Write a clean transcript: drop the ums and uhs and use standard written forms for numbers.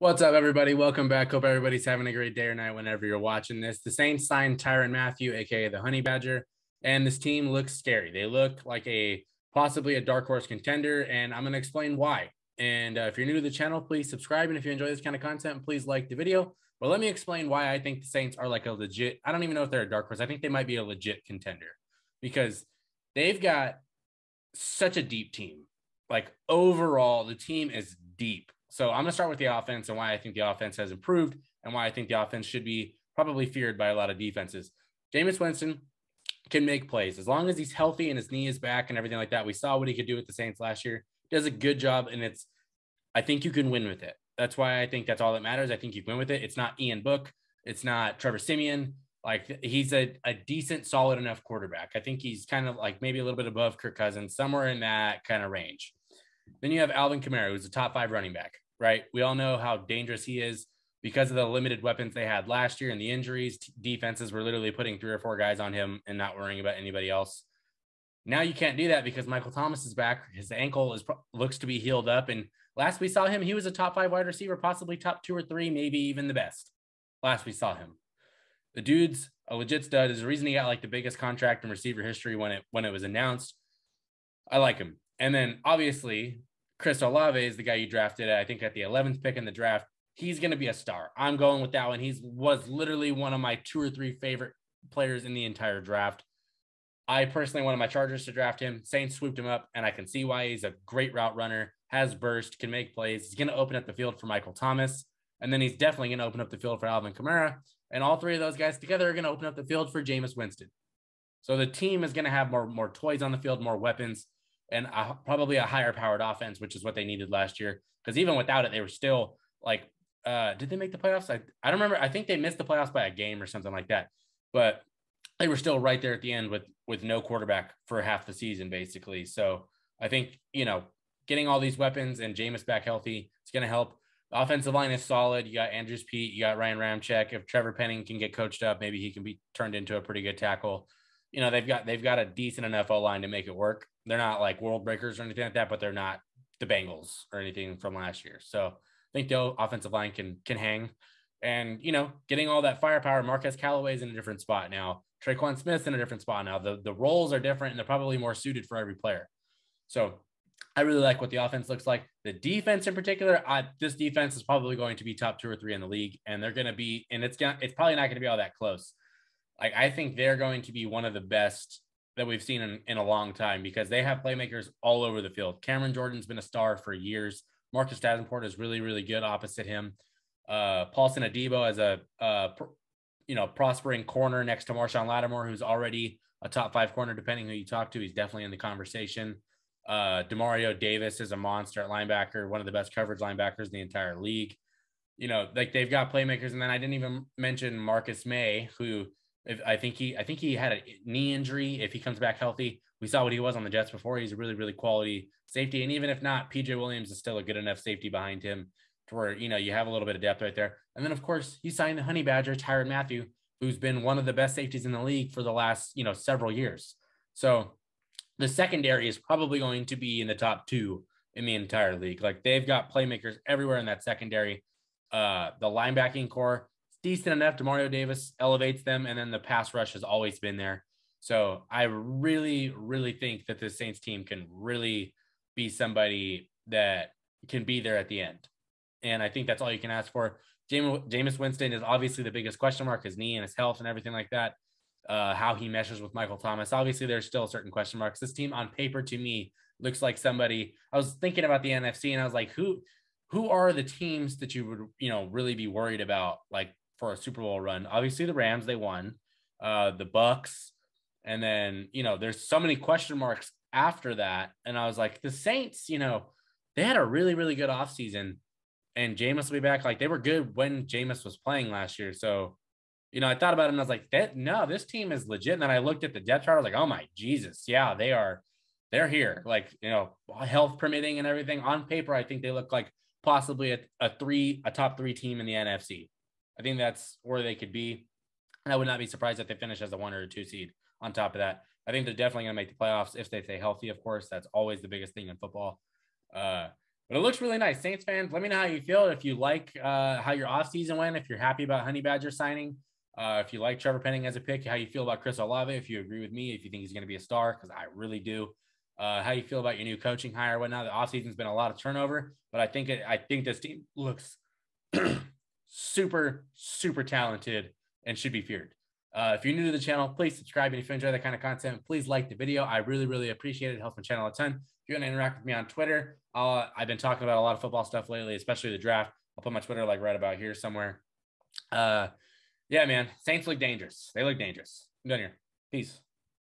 What's up, everybody? Welcome back. Hope everybody's having a great day or night whenever you're watching this. The Saints signed Tyrann Mathieu, aka the Honey Badger, and this team looks scary. They look like possibly a dark horse contender, and I'm going to explain why. And if you're new to the channel, please subscribe. And if you enjoy this kind of content, please like the video. But let me explain why I think the Saints are like a legit, I don't even know if they're a dark horse. I think they might be a legit contender because they've got such a deep team. Like overall, the team is deep. So I'm going to start with the offense and why I think the offense has improved and why I think the offense should be probably feared by a lot of defenses. Jameis Winston can make plays. As long as he's healthy and his knee is back and everything like that, we saw what he could do with the Saints last year. He does a good job, and I think you can win with it. That's why I think that's all that matters. I think you can win with it. It's not Ian Book. It's not Trevor Simeon. Like, he's a decent, solid enough quarterback. I think he's kind of like maybe a little bit above Kirk Cousins, somewhere in that kind of range. Then you have Alvin Kamara, who's a top 5 running back, right? We all know how dangerous he is because of the limited weapons they had last year and the injuries. Defenses were literally putting 3 or 4 guys on him and not worrying about anybody else. Now you can't do that because Michael Thomas is back. His ankle looks to be healed up. And last we saw him, he was a top 5 wide receiver, possibly top 2 or 3, maybe even the best. Last we saw him. The dude's a legit stud. Is the reason he got like the biggest contract in receiver history when it was announced. I like him. And then obviously Chris Olave is the guy you drafted, I think, at the 11th pick in the draft. He's going to be a star. I'm going with that one. He was literally one of my 2 or 3 favorite players in the entire draft. I personally wanted my Chargers to draft him. Saints swooped him up, and I can see why. He's a great route runner, has burst, can make plays. He's going to open up the field for Michael Thomas, and then he's definitely going to open up the field for Alvin Kamara. And all 3 of those guys together are going to open up the field for Jameis Winston. So the team is going to have more toys on the field, more weapons, and probably a higher powered offense, which is what they needed last year. Because even without it, they were still like, did they make the playoffs? I don't remember. I think they missed the playoffs by a game or something like that. But they were still right there at the end with no quarterback for half the season, basically. So I think, getting all these weapons and Jameis back healthy, it's going to help. The offensive line is solid. You got Andrews Pete, you got Ryan Ramcheck. If Trevor Penning can get coached up, maybe he can be turned into a pretty good tackle. They've got a decent enough O-line to make it work. They're not like world breakers or anything like that, but they're not the Bengals or anything from last year. So I think the offensive line can hang. And, getting all that firepower, Marquez Callaway's in a different spot now. Tre'Quan Smith's in a different spot now. The roles are different, and they're probably more suited for every player. So I really like what the offense looks like. The defense in particular, this defense is probably going to be top 2 or 3 in the league, and they're going to be – and it's probably not going to be all that close. Like, I think they're going to be one of the best that we've seen in a long time because they have playmakers all over the field. Cameron Jordan's been a star for years. Marcus Davenport is really, really good opposite him. Paulson Adebo as a, prospering corner next to Marshon Lattimore, who's already a top 5 corner, depending who you talk to. He's definitely in the conversation. DeMario Davis is a monster at linebacker, one of the best coverage linebackers in the entire league. They've got playmakers. And then I didn't even mention Marcus May, who – I think he had a knee injury. If he comes back healthy, we saw what he was on the Jets before. He's a really, really quality safety. And even if not, PJ Williams is still a good enough safety behind him to where, you have a little bit of depth right there. And then, of course, you signed the Honey Badger, Tyrann Mathieu, who's been one of the best safeties in the league for the last, several years. So the secondary is probably going to be in the top 2 in the entire league. Like, they've got playmakers everywhere in that secondary. The linebacking core, decent enough. DeMario Davis elevates them, and then the pass rush has always been there. So I really, really think that the Saints team can really be somebody that can be there at the end. And I think that's all you can ask for. Jameis Winston is obviously the biggest question mark, his knee and his health and everything like that, how he meshes with Michael Thomas. Obviously, there's still certain question marks. This team on paper, to me, looks like somebody – I was thinking about the NFC, and I was like, who are the teams that you would, really be worried about, like, for a Super Bowl run? Obviously the Rams, they won, the Bucks. And then, there's so many question marks after that. And I was like, the Saints, they had a really, really good offseason, and Jameis will be back. Like, they were good when Jameis was playing last year. So, I thought about it, and I was like, this team is legit. And then I looked at the depth chart. I was like, oh my Jesus. Yeah, they're here. Like, health permitting and everything on paper, I think they look like possibly a top 3 team in the NFC. I think that's where they could be. And I would not be surprised if they finish as a 1 or a 2 seed on top of that. I think they're definitely going to make the playoffs if they stay healthy, of course. That's always the biggest thing in football. But it looks really nice. Saints fans, let me know how you feel. If you like how your offseason went, if you're happy about Honey Badger signing, if you like Trevor Penning as a pick, how you feel about Chris Olave, if you agree with me, if you think he's going to be a star, because I really do, how you feel about your new coaching hire, whatnot. The offseason's been a lot of turnover, but I think this team looks super, super talented and should be feared. If you're new to the channel, please subscribe. And if you enjoy that kind of content, please like the video. I really, really appreciate it. It helps my channel a ton. If you want to interact with me on Twitter, I've been talking about a lot of football stuff lately, especially the draft. I'll put my Twitter like right about here somewhere. Yeah, man. Saints look dangerous. They look dangerous. I'm done here. Peace.